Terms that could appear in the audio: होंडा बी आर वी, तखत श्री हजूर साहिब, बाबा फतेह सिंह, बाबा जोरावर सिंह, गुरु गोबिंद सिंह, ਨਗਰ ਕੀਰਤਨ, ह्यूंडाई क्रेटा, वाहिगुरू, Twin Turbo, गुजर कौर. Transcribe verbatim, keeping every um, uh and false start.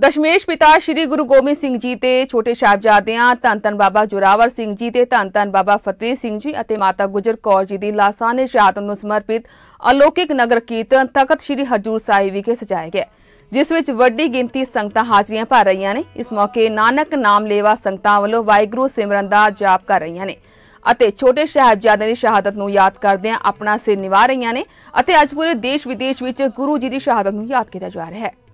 दशमेश पिता श्री गुरु गोबिंद सिंह जी ते छोटे साहिबजादियां धन धन बाबा जोरावर सिंह जी ते धन धन बाबा फतेह सिंह जी अते माता गुजर कौर जी की लासाने शहादत नूं समर्पित अलौकिक नगर कीर्तन तखत श्री हजूर साहिब विखे सजाया गया, जिस विच वड्डी गिणती संगतां हाजरियां भर रहियां ने। इस मौके नानक नाम लेवा संगतां वल्लों वाहिगुरू सिमरन दा जाप कर रहियां ने अते छोटे साहिबजादियां दी शहादत नूं याद करदियां अपना सिर निवा रहियां ने। अते अज पूरे देश विदेश विच गुरु जी की शहादत नूं याद किया जा रहा है।